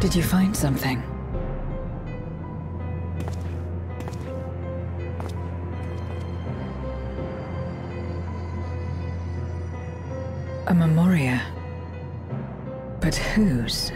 Did you find something? A memoria. But whose?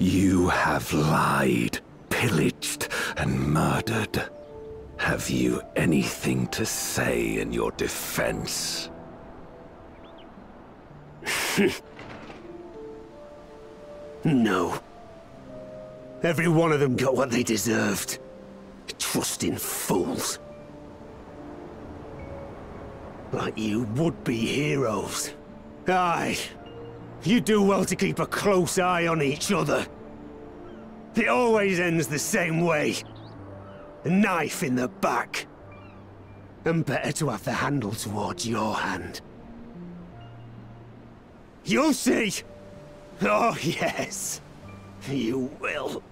You have lied, pillaged, and murdered. Have you anything to say in your defense? No. Every one of them got what they deserved. Trusting fools. Like you would-be heroes. Aye. You do well to keep a close eye on each other. It always ends the same way. A knife in the back. And better to have the handle towards your hand. You'll see! Oh yes, you will.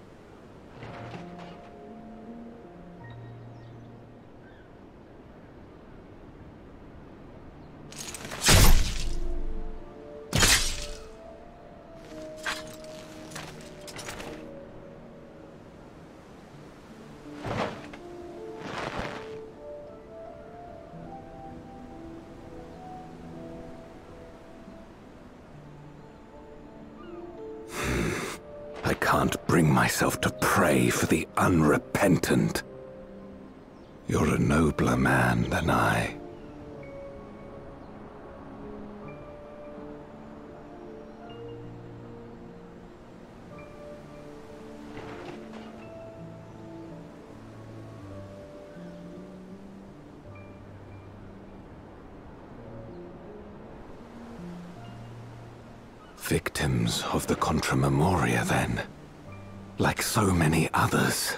I can't bring myself to pray for the unrepentant. You're a nobler man than I. Victims of the Contra Memoria, then, like so many others.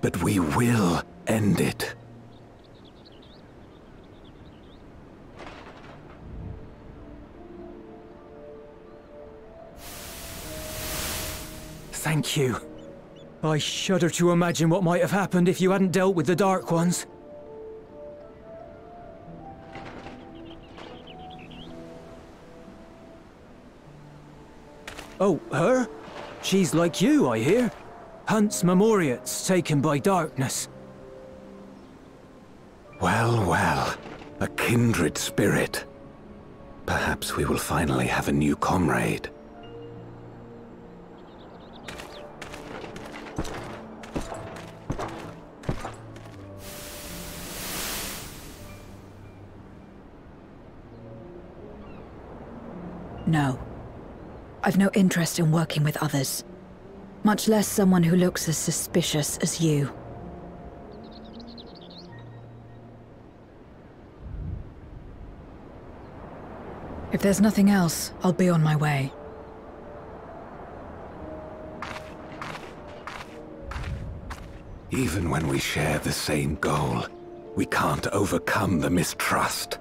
But we will end it. Thank you. I shudder to imagine what might have happened if you hadn't dealt with the Dark Ones. Oh, her? She's like you, I hear. Hunts Memoriates taken by darkness. Well, well. A kindred spirit. Perhaps we will finally have a new comrade. No. I've no interest in working with others, much less someone who looks as suspicious as you. If there's nothing else, I'll be on my way. Even when we share the same goal, we can't overcome the mistrust.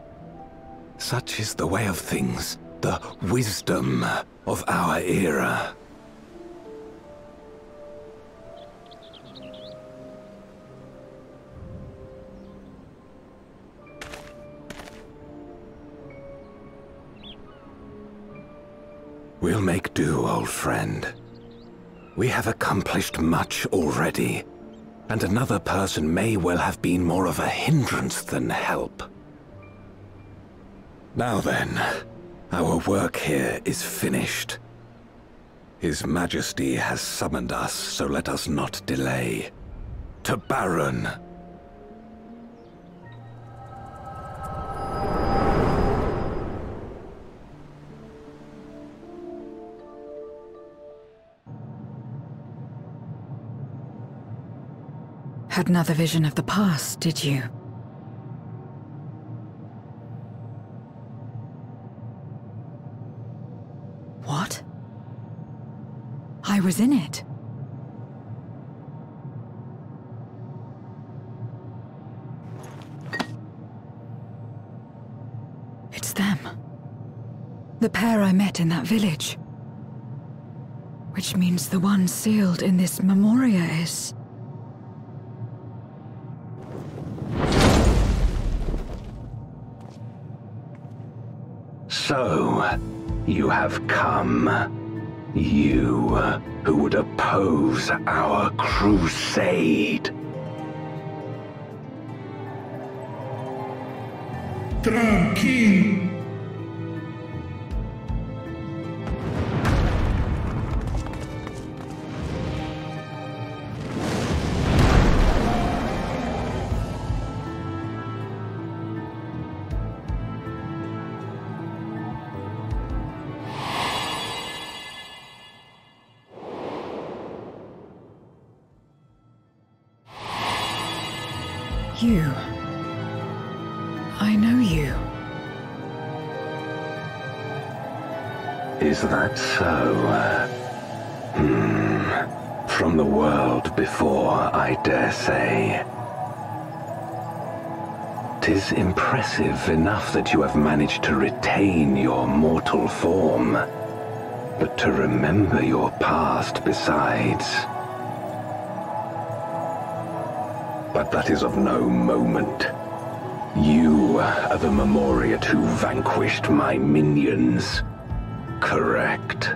Such is the way of things. The wisdom of our era. We'll make do, old friend. We have accomplished much already, and another person may well have been more of a hindrance than help. Now then. Our work here is finished. His Majesty has summoned us, so let us not delay. To Baron! Had another vision of the past, did you? What? I was in it. It's them. The pair I met in that village. Which means the one sealed in this memoria is... So, you have come. You who would oppose our crusade. Tranquil. You. I know you. Is that so? From the world before, I dare say. 'Tis impressive enough that you have managed to retain your mortal form, but to remember your past besides. But that is of no moment. You are the Memoriate who vanquished my minions, correct?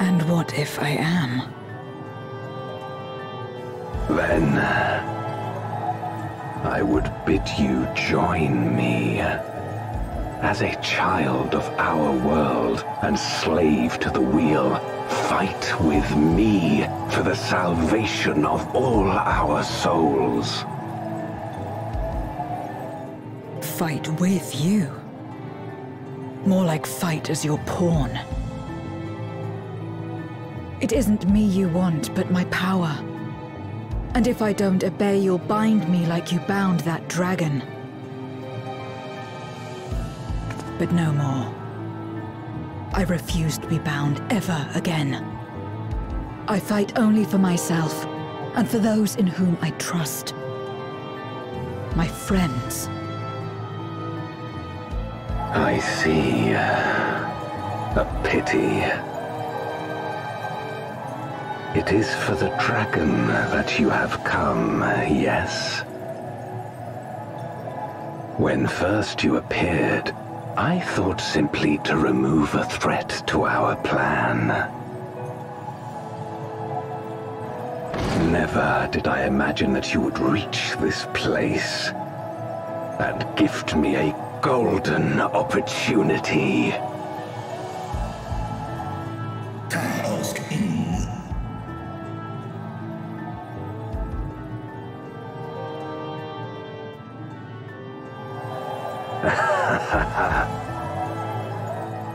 And what if I am? Then, I would bid you join me. As a child of our world and slave to the wheel, fight with me for the salvation of all our souls. Fight with you? More like fight as your pawn. It isn't me you want, but my power. And if I don't obey, you'll bind me like you bound that dragon. But no more. I refuse to be bound ever again. I fight only for myself, and for those in whom I trust. My friends. I see. A pity. It is for the dragon that you have come, yes? When first you appeared, I thought simply to remove a threat to our plan. Never did I imagine that you would reach this place and gift me a golden opportunity.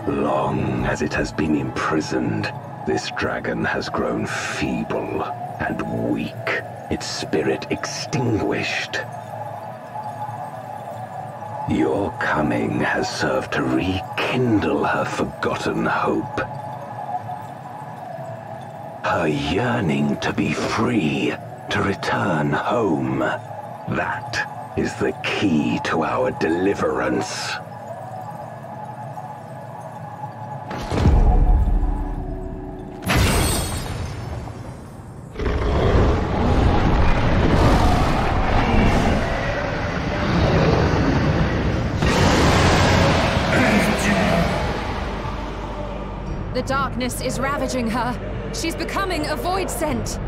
Long as it has been imprisoned, this dragon has grown feeble and weak, its spirit extinguished. Your coming has served to rekindle her forgotten hope. Her yearning to be free, to return home, that is the key to our deliverance. The darkness is ravaging her. She's becoming a voidsent.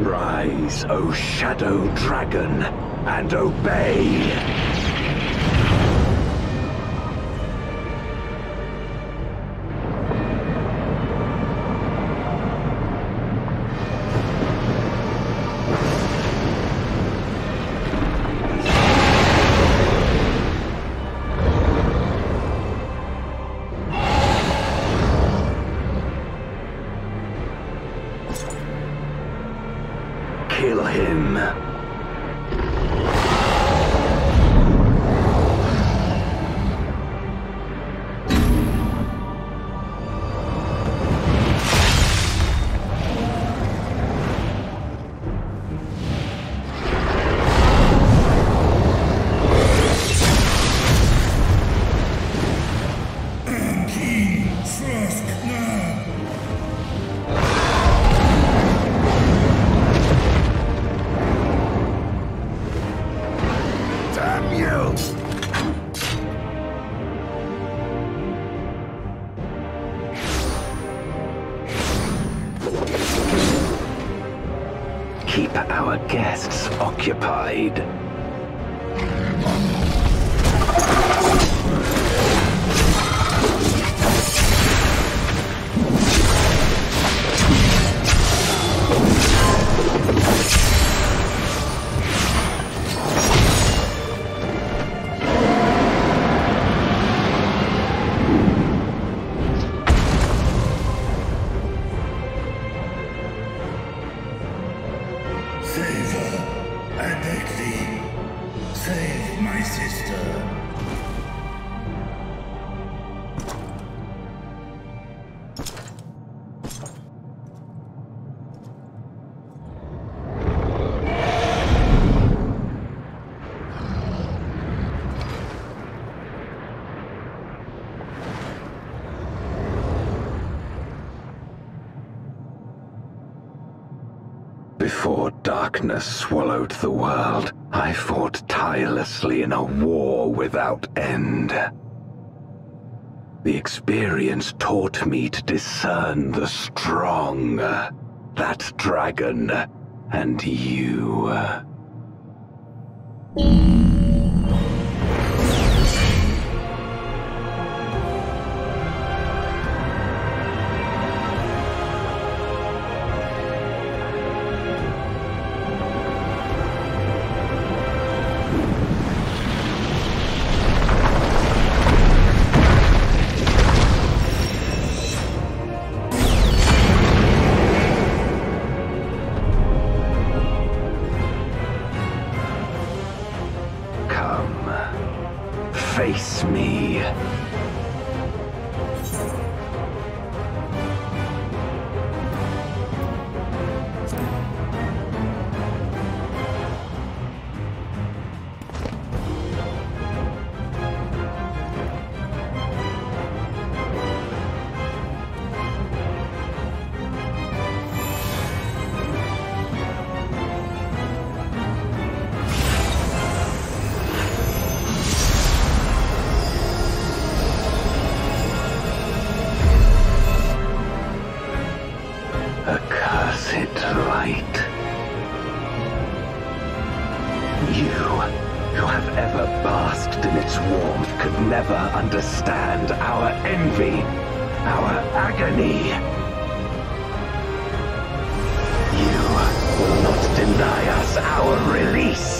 Rise, O Shadow Dragon, and obey! him. Keep our guests occupied. Before darkness swallowed the world, I fought tirelessly in a war without end. The experience taught me to discern the strong, that dragon, and you. Face me. You have ever basked in its warmth could never understand our envy, our agony. You will not deny us our release.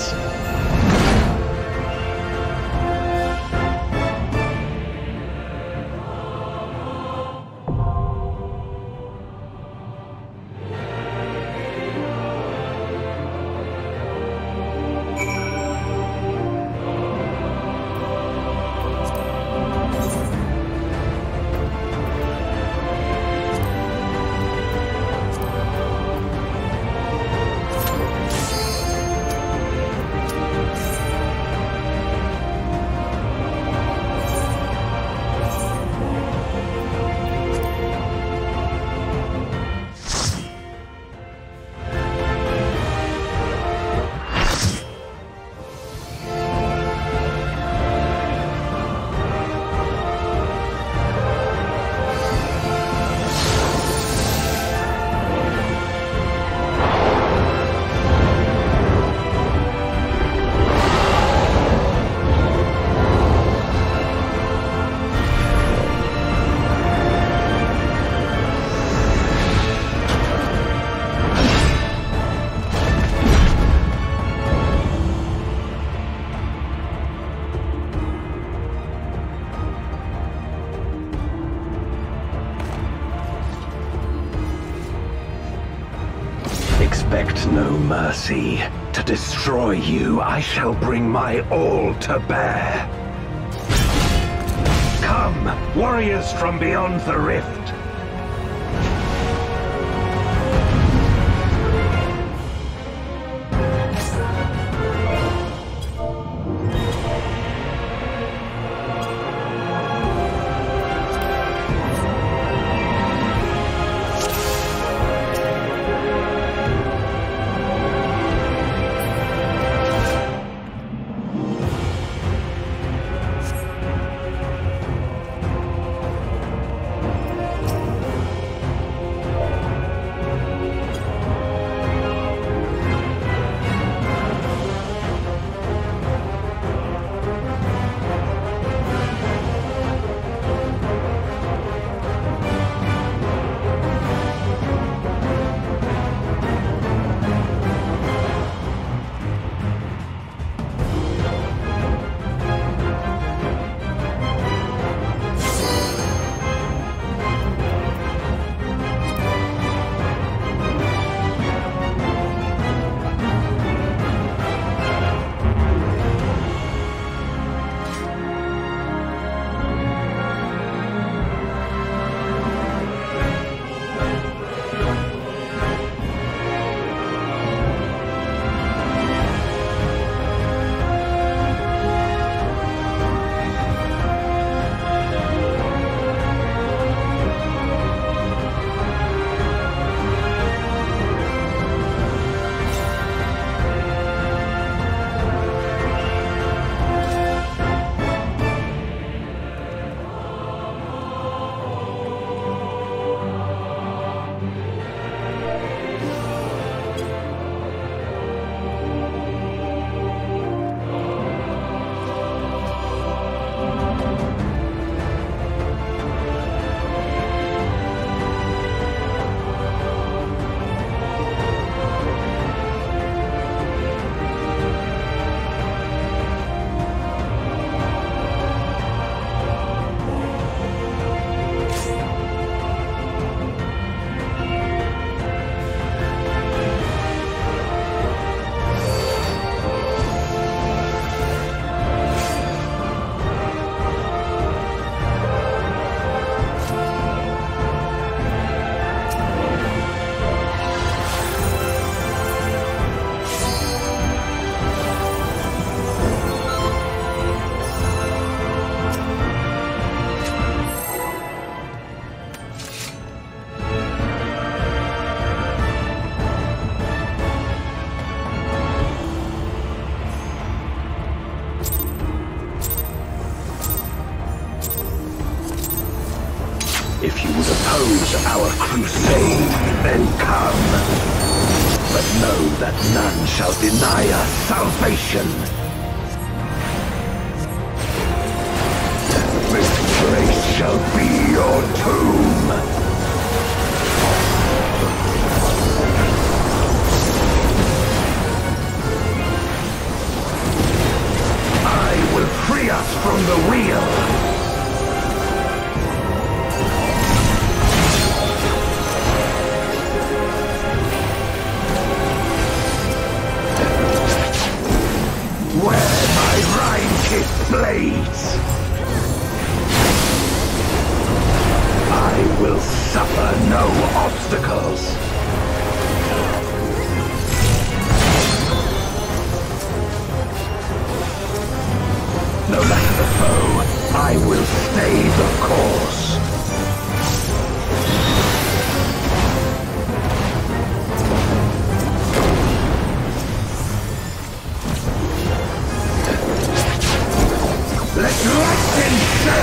is no mercy. To destroy you, I shall bring my all to bear. Come, warriors from beyond the rift. If you would oppose our crusade, then come. But know that none shall deny us salvation. This place shall be your tomb. I will free us from the wheel. Blades. I will suffer no obstacles. No matter the foe, I will stay the course. Surge!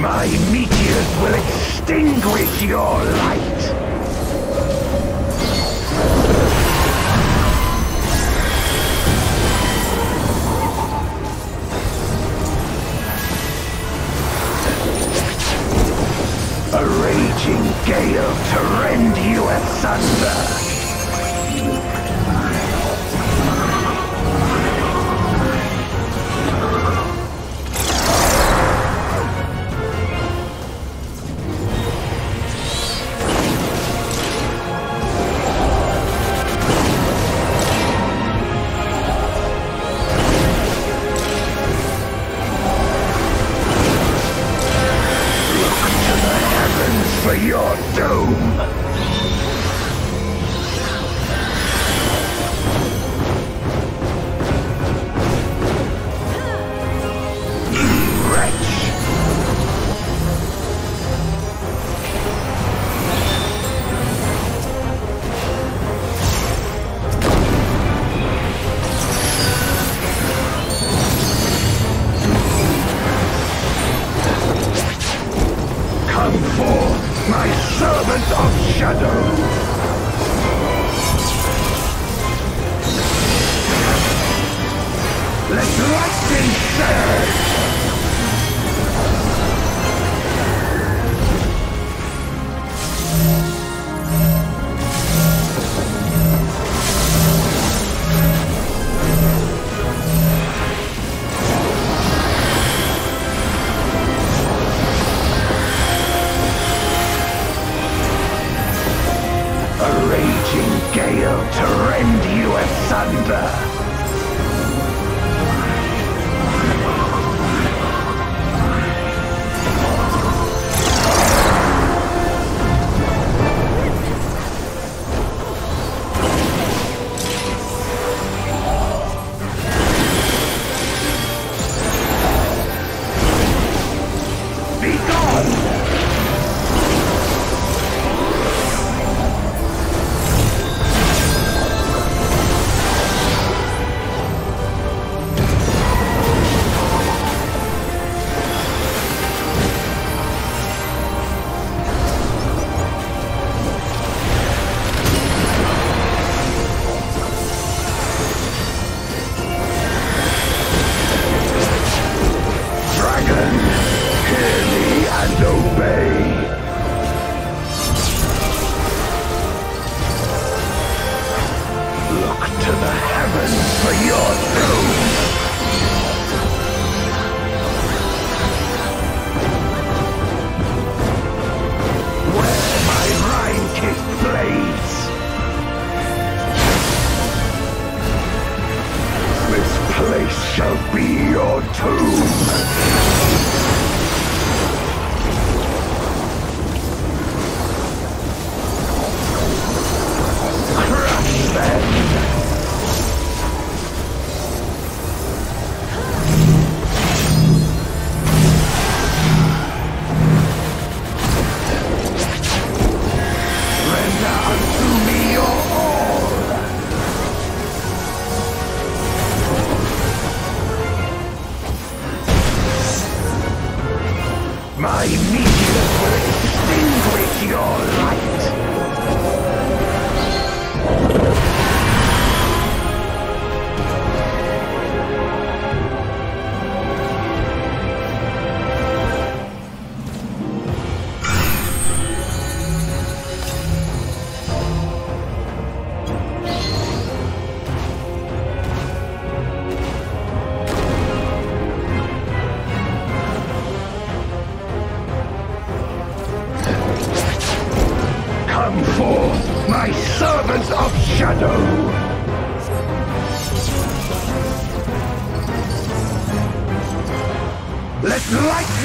My meteors will extinguish your light! A raging gale to rend you asunder!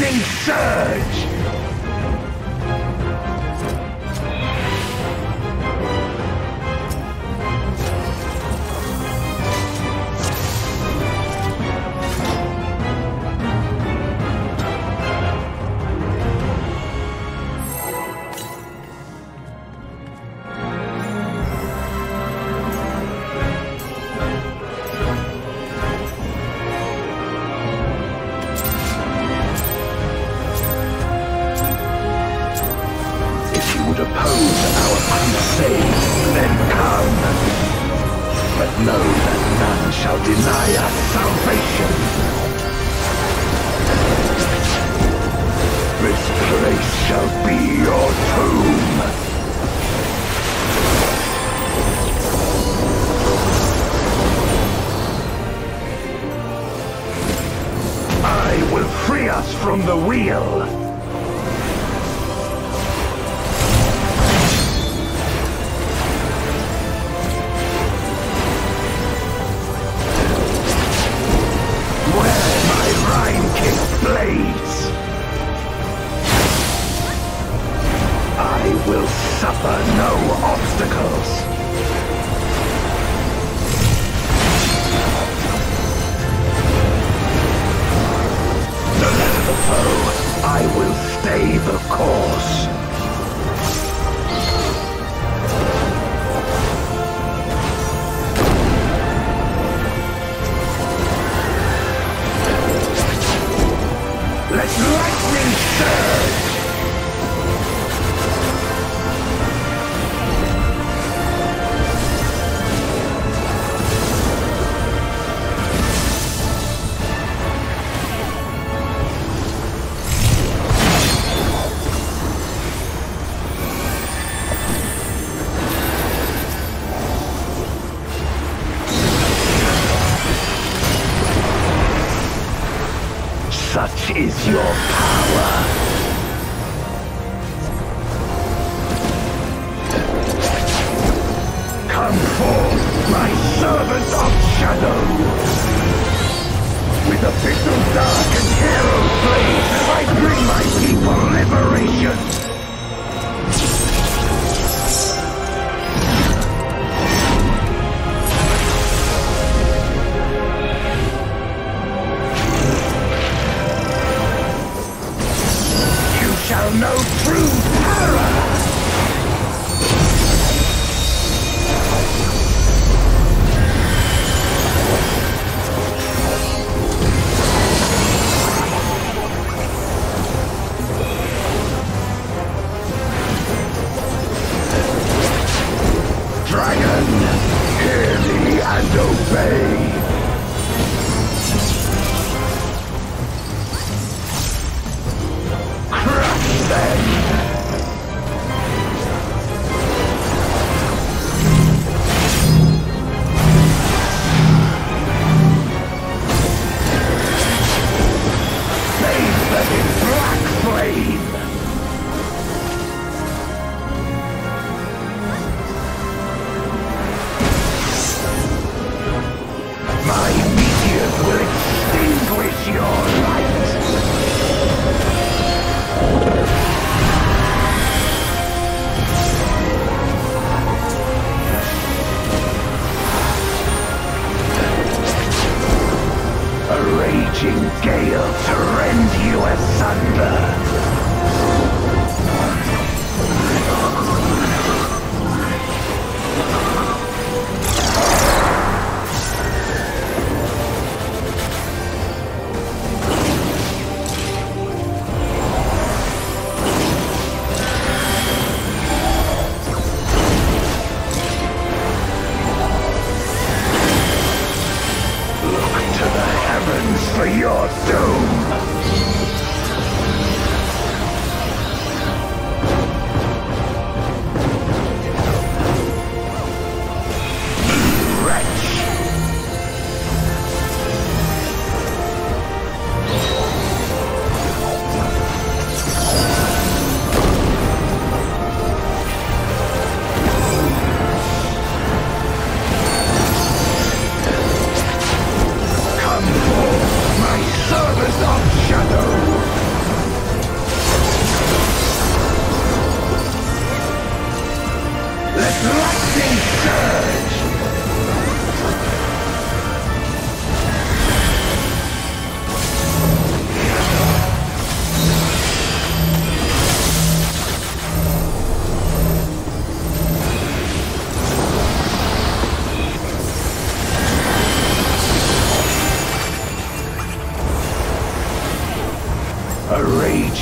lightning surge! Is your power. Come forth, my servant of shadow. With a pistol dark and hero blade, I bring my people liberation. No true terror! Dragon, hear me and obey!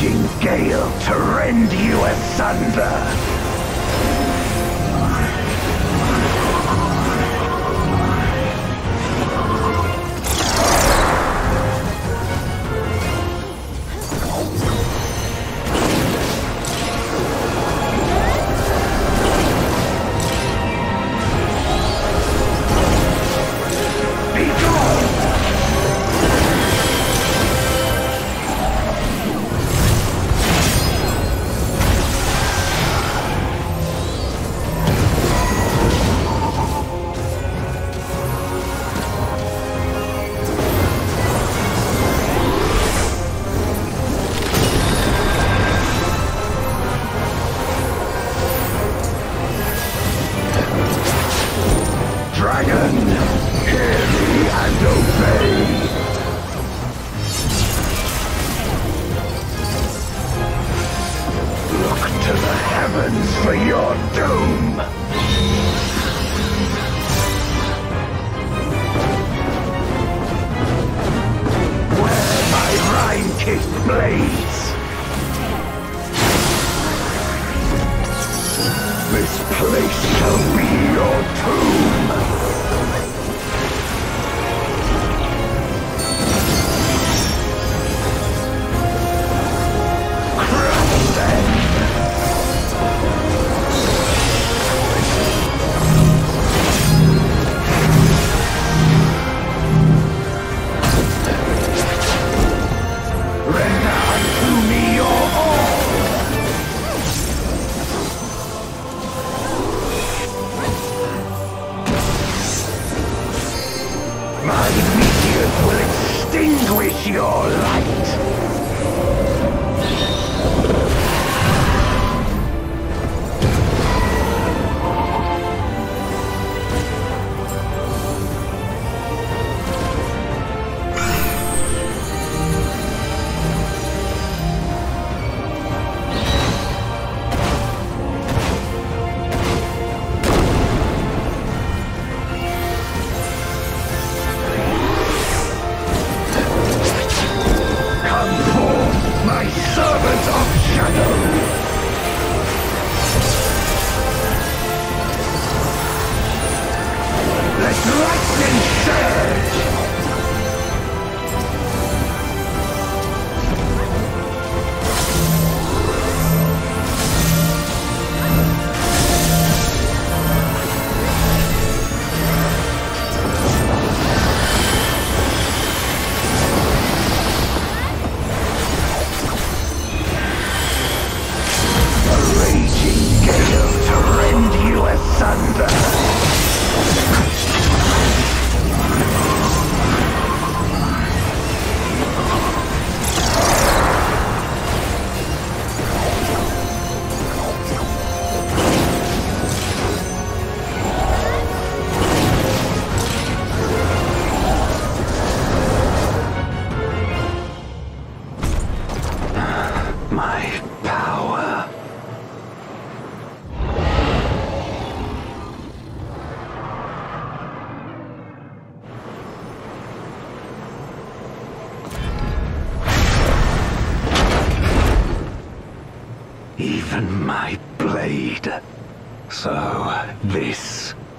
raging gale to rend you asunder.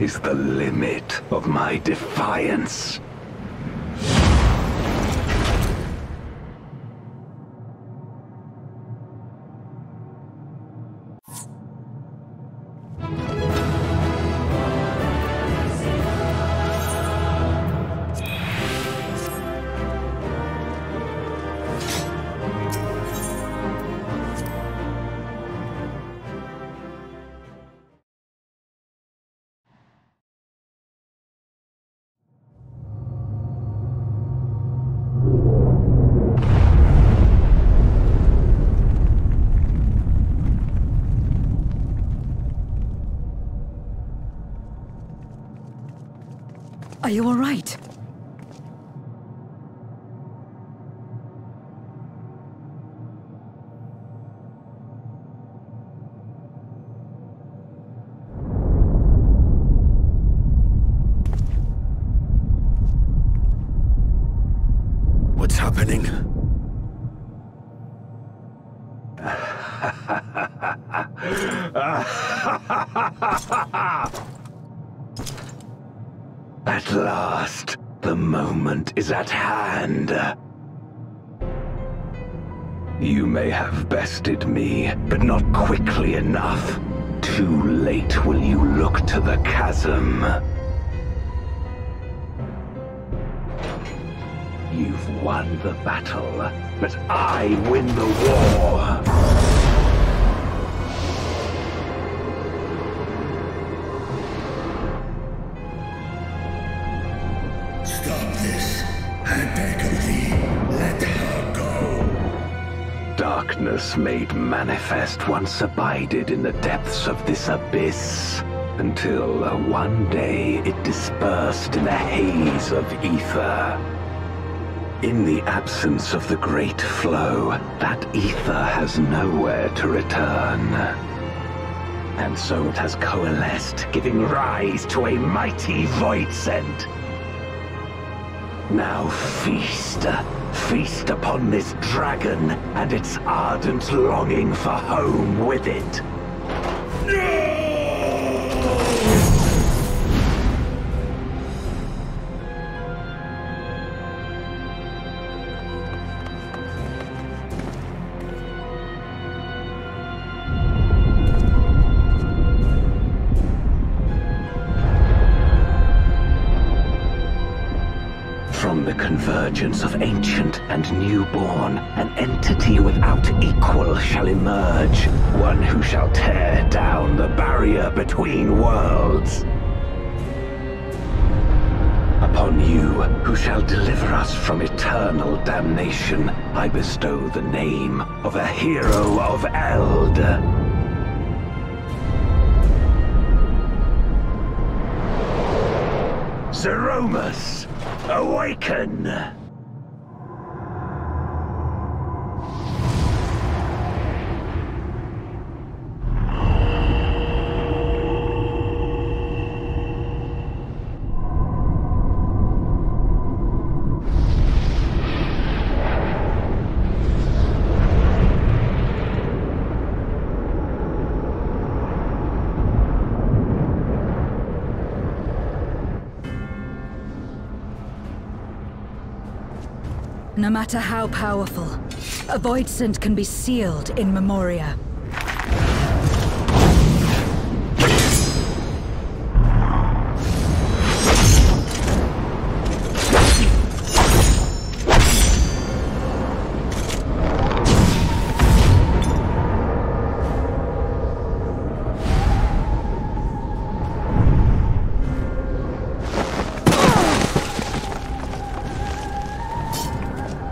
Is the limit of my defiance. Are you all right? What's happening? At last, the moment is at hand. You may have bested me, but not quickly enough. Too late will you look to the chasm. You've won the battle, but I win the war! Stop this, I beg of thee, let her go! Darkness made manifest once abided in the depths of this abyss, until one day it dispersed in a haze of ether. In the absence of the great flow, that ether has nowhere to return. And so it has coalesced, giving rise to a mighty voidsent. Now feast, feast upon this dragon and its ardent longing for home with it. No! Convergence of ancient and newborn, an entity without equal shall emerge, one who shall tear down the barrier between worlds. Upon you, who shall deliver us from eternal damnation, I bestow the name of a hero of Eld. Zeromus, awaken! No matter how powerful, a voidsent can be sealed in memoria.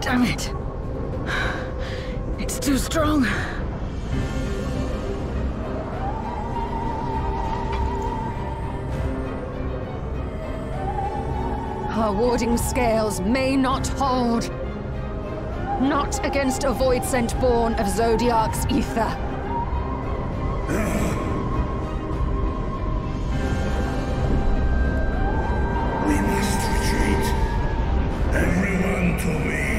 Damn it! It's too strong! Our warding scales may not hold! Not against a voidsent born of Zodiac's ether! We must retreat! Everyone to me!